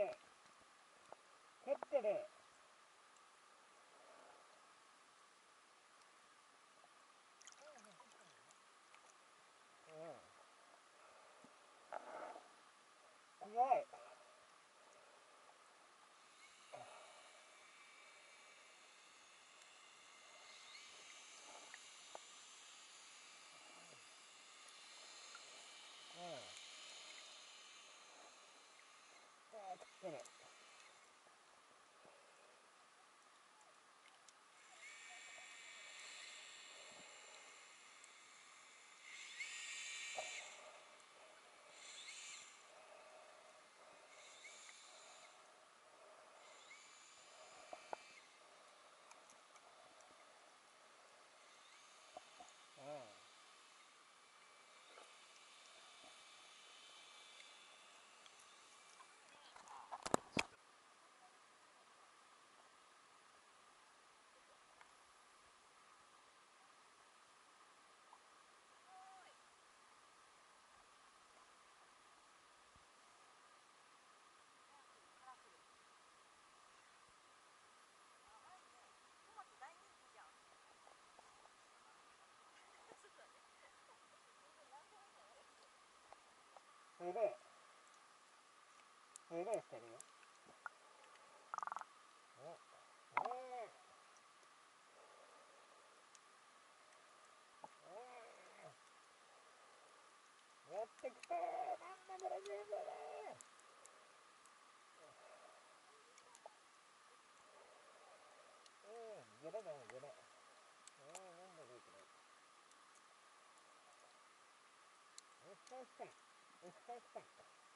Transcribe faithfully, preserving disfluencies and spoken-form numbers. れ減ってれ怖い。食ってる。うん。すげえすげえしてるよ。やってきたー。なんだこれ全部だー。うん、ぐれだね、ぐれ。うん、なんだこれこれ。めっちゃ来た。It's so fun.